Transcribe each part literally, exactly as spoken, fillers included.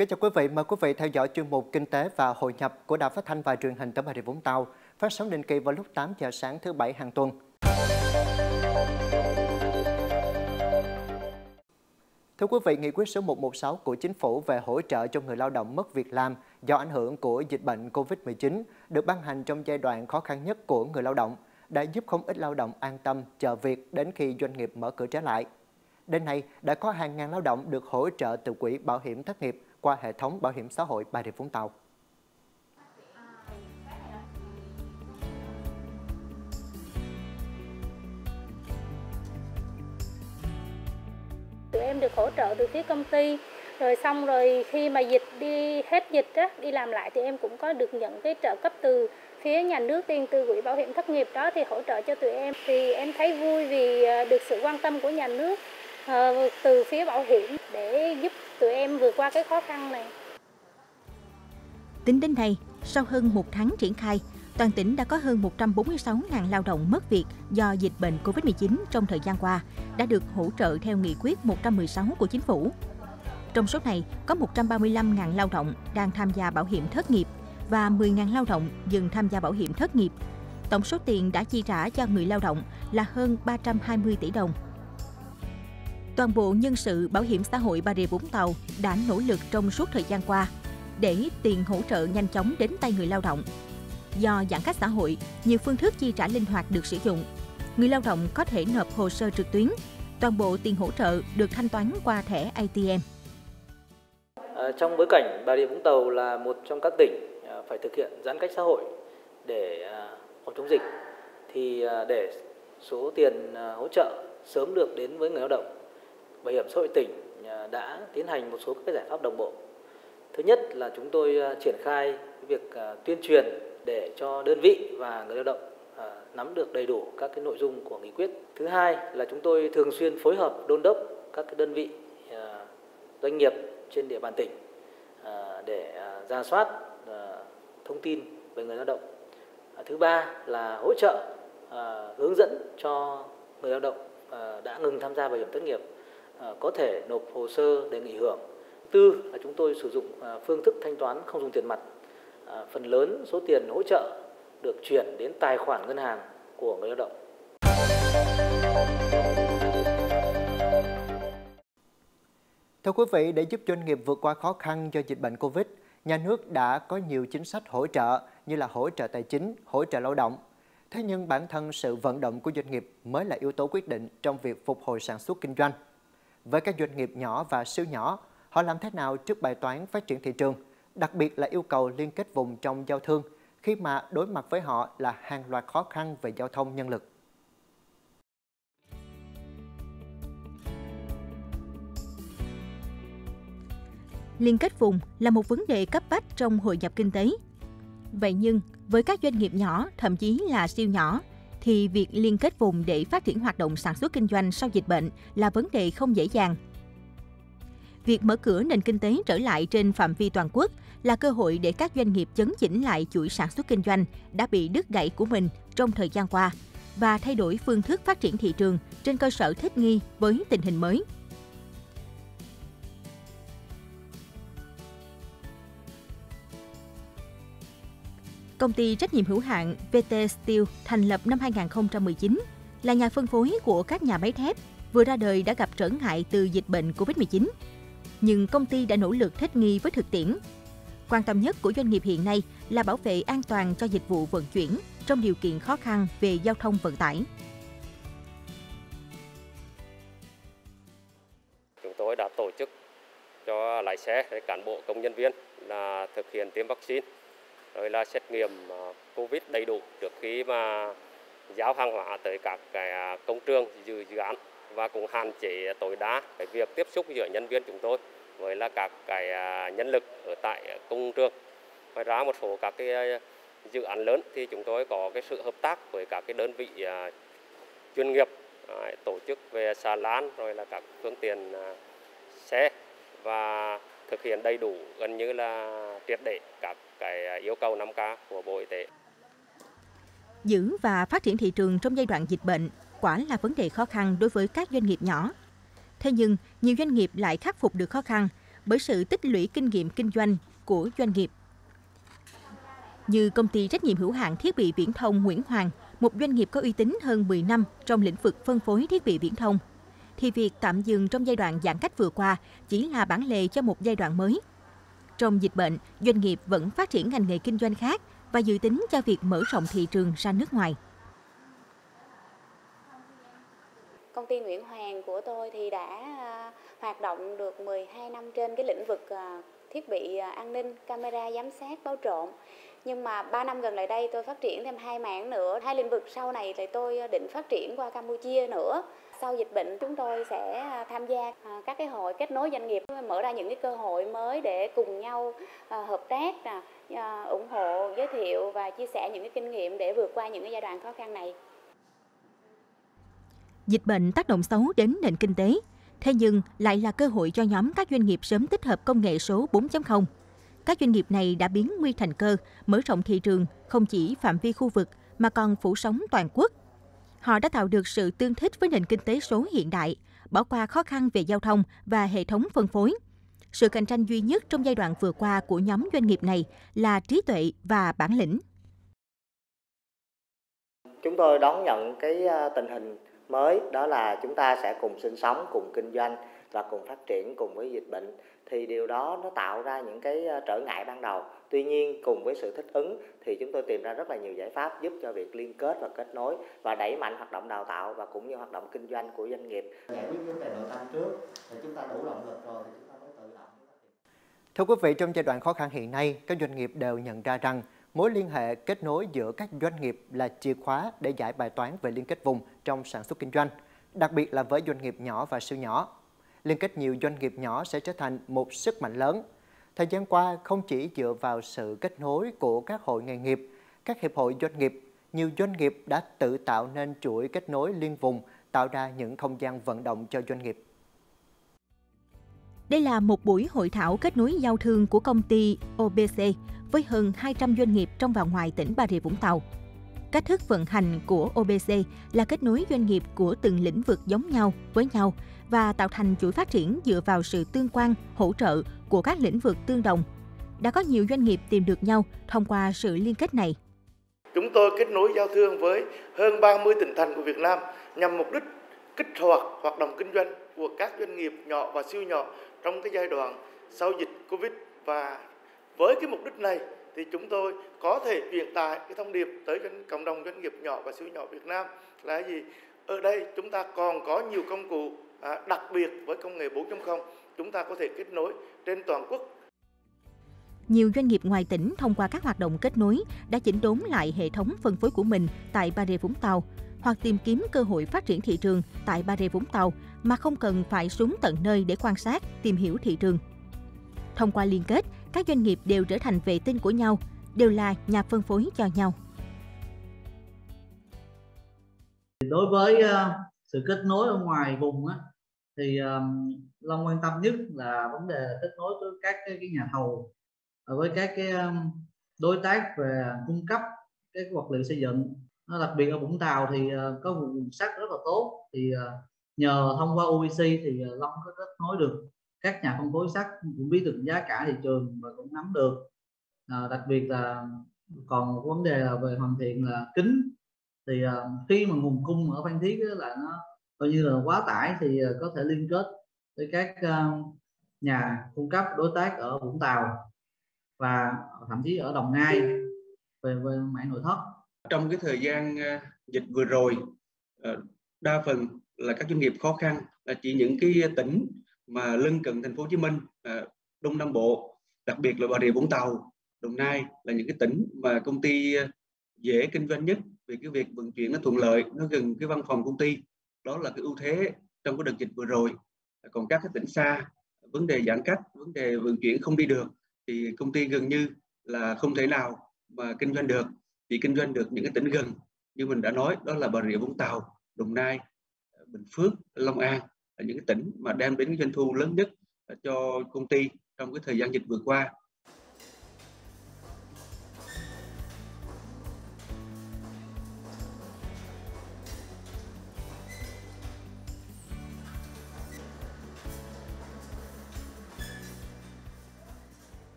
Kính chào quý vị, mời quý vị theo dõi chuyên mục Kinh tế và Hội nhập của Đài Phát thanh và Truyền hình tỉnh Bà Rịa - Vũng Tàu, phát sóng định kỳ vào lúc tám giờ sáng thứ Bảy hàng tuần. Thưa quý vị, nghị quyết số một một sáu của Chính phủ về hỗ trợ cho người lao động mất việc làm do ảnh hưởng của dịch bệnh Covid mười chín được ban hành trong giai đoạn khó khăn nhất của người lao động đã giúp không ít lao động an tâm chờ việc đến khi doanh nghiệp mở cửa trở lại. Đến nay, đã có hàng ngàn lao động được hỗ trợ từ Quỹ Bảo hiểm Thất nghiệp qua hệ thống Bảo hiểm xã hội Bà Rịa - Vũng Tàu. Tụi em được hỗ trợ từ phía công ty, rồi xong rồi khi mà dịch đi hết dịch á, đi làm lại thì em cũng có được nhận cái trợ cấp từ phía nhà nước, tiền từ Quỹ Bảo hiểm Thất nghiệp đó thì hỗ trợ cho tụi em. Thì em thấy vui vì được sự quan tâm của nhà nước từ phía bảo hiểm để giúp tụi em vượt qua cái khó khăn này. Tính đến nay, sau hơn một tháng triển khai, toàn tỉnh đã có hơn một trăm bốn mươi sáu nghìn lao động mất việc do dịch bệnh Covid mười chín trong thời gian qua đã được hỗ trợ theo nghị quyết một trăm mười sáu của Chính phủ. Trong số này, có một trăm ba mươi lăm nghìn lao động đang tham gia bảo hiểm thất nghiệp và mười nghìn lao động dừng tham gia bảo hiểm thất nghiệp. Tổng số tiền đã chi trả cho người lao động là hơn ba trăm hai mươi tỷ đồng. Toàn bộ nhân sự Bảo hiểm xã hội Bà Rịa Vũng Tàu đã nỗ lực trong suốt thời gian qua để tiền hỗ trợ nhanh chóng đến tay người lao động. Do giãn cách xã hội, nhiều phương thức chi trả linh hoạt được sử dụng. Người lao động có thể nộp hồ sơ trực tuyến. Toàn bộ tiền hỗ trợ được thanh toán qua thẻ A T M. À, trong bối cảnh Bà Rịa Vũng Tàu là một trong các tỉnh à, phải thực hiện giãn cách xã hội để à, phòng chống dịch, thì à, để số tiền à, hỗ trợ sớm được đến với người lao động, Bảo hiểm xã hội tỉnh đã tiến hành một số các giải pháp đồng bộ. Thứ nhất là chúng tôi triển khai việc tuyên truyền để cho đơn vị và người lao động nắm được đầy đủ các cái nội dung của nghị quyết. Thứ hai là chúng tôi thường xuyên phối hợp đôn đốc các cái đơn vị doanh nghiệp trên địa bàn tỉnh để ra soát thông tin về người lao động. Thứ ba là hỗ trợ hướng dẫn cho người lao động đã ngừng tham gia bảo hiểm thất nghiệp có thể nộp hồ sơ để nghỉ hưởng. Tư là chúng tôi sử dụng phương thức thanh toán không dùng tiền mặt. Phần lớn số tiền hỗ trợ được chuyển đến tài khoản ngân hàng của người lao động. Thưa quý vị, để giúp doanh nghiệp vượt qua khó khăn do dịch bệnh Covid, nhà nước đã có nhiều chính sách hỗ trợ như là hỗ trợ tài chính, hỗ trợ lao động. Thế nhưng bản thân sự vận động của doanh nghiệp mới là yếu tố quyết định trong việc phục hồi sản xuất kinh doanh. Với các doanh nghiệp nhỏ và siêu nhỏ, họ làm thế nào trước bài toán phát triển thị trường, đặc biệt là yêu cầu liên kết vùng trong giao thương, khi mà đối mặt với họ là hàng loạt khó khăn về giao thông nhân lực. Liên kết vùng là một vấn đề cấp bách trong hội nhập kinh tế. Vậy nhưng, với các doanh nghiệp nhỏ, thậm chí là siêu nhỏ, thì việc liên kết vùng để phát triển hoạt động sản xuất kinh doanh sau dịch bệnh là vấn đề không dễ dàng. Việc mở cửa nền kinh tế trở lại trên phạm vi toàn quốc là cơ hội để các doanh nghiệp chấn chỉnh lại chuỗi sản xuất kinh doanh đã bị đứt gãy của mình trong thời gian qua và thay đổi phương thức phát triển thị trường trên cơ sở thích nghi với tình hình mới. Công ty trách nhiệm hữu hạn V T Steel thành lập năm hai nghìn không trăm mười chín là nhà phân phối của các nhà máy thép vừa ra đời đã gặp trở ngại từ dịch bệnh Covid mười chín. Nhưng công ty đã nỗ lực thích nghi với thực tiễn. Quan tâm nhất của doanh nghiệp hiện nay là bảo vệ an toàn cho dịch vụ vận chuyển trong điều kiện khó khăn về giao thông vận tải. Chúng tôi đã tổ chức cho lái xe, cán bộ, công nhân viên là thực hiện tiêm vaccine, rồi là xét nghiệm Covid đầy đủ trước khi mà giao hàng hóa tới các cái công trường dự dự án, và cũng hạn chế tối đa cái việc tiếp xúc giữa nhân viên chúng tôi với là các cái nhân lực ở tại công trường. Ngoài ra một số các cái dự án lớn thì chúng tôi có cái sự hợp tác với các cái đơn vị chuyên nghiệp tổ chức về xà lan, rồi là các phương tiện xe, và thực hiện đầy đủ gần như là triệt để các cái yêu cầu năm K của Bộ Y tế. Giữ và phát triển thị trường trong giai đoạn dịch bệnh quả là vấn đề khó khăn đối với các doanh nghiệp nhỏ. Thế nhưng, nhiều doanh nghiệp lại khắc phục được khó khăn bởi sự tích lũy kinh nghiệm kinh doanh của doanh nghiệp. Như công ty trách nhiệm hữu hạn thiết bị viễn thông Nguyễn Hoàng, một doanh nghiệp có uy tín hơn mười năm trong lĩnh vực phân phối thiết bị viễn thông, thì việc tạm dừng trong giai đoạn giãn cách vừa qua chỉ là bản lề cho một giai đoạn mới. Trong dịch bệnh, doanh nghiệp vẫn phát triển ngành nghề kinh doanh khác và dự tính cho việc mở rộng thị trường ra nước ngoài. Công ty Nguyễn Hoàng của tôi thì đã hoạt động được mười hai năm trên cái lĩnh vực thiết bị an ninh, camera giám sát, báo trộn. Nhưng mà ba năm gần lại đây tôi phát triển thêm hai mảng nữa, hai lĩnh vực sau này thì tôi định phát triển qua Campuchia nữa. Sau dịch bệnh chúng tôi sẽ tham gia các cái hội kết nối doanh nghiệp, mở ra những cái cơ hội mới để cùng nhau hợp tác, ủng hộ, giới thiệu và chia sẻ những cái kinh nghiệm để vượt qua những cái giai đoạn khó khăn này. Dịch bệnh tác động xấu đến nền kinh tế, thế nhưng lại là cơ hội cho nhóm các doanh nghiệp sớm tích hợp công nghệ số bốn chấm không. Các doanh nghiệp này đã biến nguy thành cơ, mở rộng thị trường không chỉ phạm vi khu vực mà còn phủ sóng toàn quốc. Họ đã tạo được sự tương thích với nền kinh tế số hiện đại, bỏ qua khó khăn về giao thông và hệ thống phân phối. Sự cạnh tranh duy nhất trong giai đoạn vừa qua của nhóm doanh nghiệp này là trí tuệ và bản lĩnh. Chúng tôi đón nhận cái tình hình mới, đó là chúng ta sẽ cùng sinh sống, cùng kinh doanh và cùng phát triển cùng với dịch bệnh. Thì điều đó nó tạo ra những cái trở ngại ban đầu. Tuy nhiên cùng với sự thích ứng thì chúng tôi tìm ra rất là nhiều giải pháp giúp cho việc liên kết và kết nối và đẩy mạnh hoạt động đào tạo và cũng như hoạt động kinh doanh của doanh nghiệp. Giải quyết vấn đề nội tâm trước, thì chúng ta đủ động lực rồi thì chúng ta mới tự động. Thưa quý vị, trong giai đoạn khó khăn hiện nay, các doanh nghiệp đều nhận ra rằng mối liên hệ kết nối giữa các doanh nghiệp là chìa khóa để giải bài toán về liên kết vùng trong sản xuất kinh doanh, đặc biệt là với doanh nghiệp nhỏ và siêu nhỏ. Liên kết nhiều doanh nghiệp nhỏ sẽ trở thành một sức mạnh lớn. Thời gian qua, không chỉ dựa vào sự kết nối của các hội nghề nghiệp, các hiệp hội doanh nghiệp, nhiều doanh nghiệp đã tự tạo nên chuỗi kết nối liên vùng, tạo ra những không gian vận động cho doanh nghiệp. Đây là một buổi hội thảo kết nối giao thương của công ty O B C với hơn hai trăm doanh nghiệp trong và ngoài tỉnh Bà Rịa - Vũng Tàu. Cách thức vận hành của O B C là kết nối doanh nghiệp của từng lĩnh vực giống nhau với nhau và tạo thành chuỗi phát triển dựa vào sự tương quan, hỗ trợ của các lĩnh vực tương đồng. Đã có nhiều doanh nghiệp tìm được nhau thông qua sự liên kết này. Chúng tôi kết nối giao thương với hơn ba mươi tỉnh thành của Việt Nam nhằm mục đích kích hoạt hoạt động kinh doanh của các doanh nghiệp nhỏ và siêu nhỏ trong cái giai đoạn sau dịch Covid, và với cái mục đích này thì chúng tôi có thể truyền tải cái thông điệp tới cộng đồng doanh nghiệp nhỏ và siêu nhỏ Việt Nam là gì? Ở đây chúng ta còn có nhiều công cụ, đặc biệt với công nghệ bốn chấm không, chúng ta có thể kết nối trên toàn quốc. Nhiều doanh nghiệp ngoài tỉnh thông qua các hoạt động kết nối đã chỉnh đốn lại hệ thống phân phối của mình tại Bà Rịa Vũng Tàu hoặc tìm kiếm cơ hội phát triển thị trường tại Bà Rịa Vũng Tàu mà không cần phải xuống tận nơi để quan sát, tìm hiểu thị trường. Thông qua liên kết, các doanh nghiệp đều trở thành vệ tinh của nhau, đều là nhà phân phối cho nhau. Đối với sự kết nối ở ngoài vùng á, thì Long quan tâm nhất là vấn đề kết nối với các cái nhà thầu, với các cái đối tác về cung cấp các vật liệu xây dựng. Đặc biệt ở Vũng Tàu thì có một vùng sắt rất là tốt, thì nhờ thông qua O B C thì Long có kết nối được các nhà phân phối sắt, cũng biết được giá cả thị trường và cũng nắm được. À, đặc biệt là còn một vấn đề là về hoàn thiện là kính. Thì à, khi mà nguồn cung ở Phan Thiết là nó coi như là quá tải thì à, có thể liên kết với các à, nhà cung cấp đối tác ở Vũng Tàu và thậm chí ở Đồng Nai về, về mảng nội thất. Trong cái thời gian dịch vừa rồi, đa phần là các doanh nghiệp khó khăn là chỉ những cái tỉnh mà lân cận thành phố Hồ Chí Minh, Đông Nam Bộ, đặc biệt là Bà Rịa Vũng Tàu, Đồng Nai là những cái tỉnh mà công ty dễ kinh doanh nhất vì cái việc vận chuyển nó thuận lợi, nó gần cái văn phòng công ty. Đó là cái ưu thế trong cái đợt dịch vừa rồi. Còn các cái tỉnh xa, vấn đề giãn cách, vấn đề vận chuyển không đi được thì công ty gần như là không thể nào mà kinh doanh được, chỉ kinh doanh được những cái tỉnh gần. Như mình đã nói, đó là Bà Rịa Vũng Tàu, Đồng Nai, Bình Phước, Long An, những cái tỉnh mà đem đến doanh thu lớn nhất cho công ty trong cái thời gian dịch vừa qua.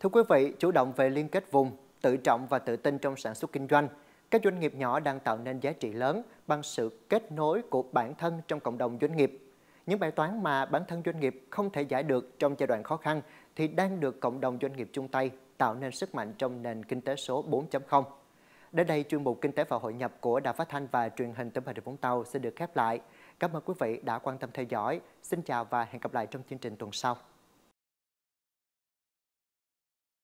Thưa quý vị, chủ động về liên kết vùng, tự trọng và tự tin trong sản xuất kinh doanh, các doanh nghiệp nhỏ đang tạo nên giá trị lớn bằng sự kết nối của bản thân trong cộng đồng doanh nghiệp. Những bài toán mà bản thân doanh nghiệp không thể giải được trong giai đoạn khó khăn thì đang được cộng đồng doanh nghiệp chung tay tạo nên sức mạnh trong nền kinh tế số bốn chấm không. Đến đây, chuyên mục Kinh tế và Hội nhập của Đài Phát thanh và Truyền hình tỉnh Bà Rịa - Vũng Tàu sẽ được khép lại. Cảm ơn quý vị đã quan tâm theo dõi. Xin chào và hẹn gặp lại trong chương trình tuần sau.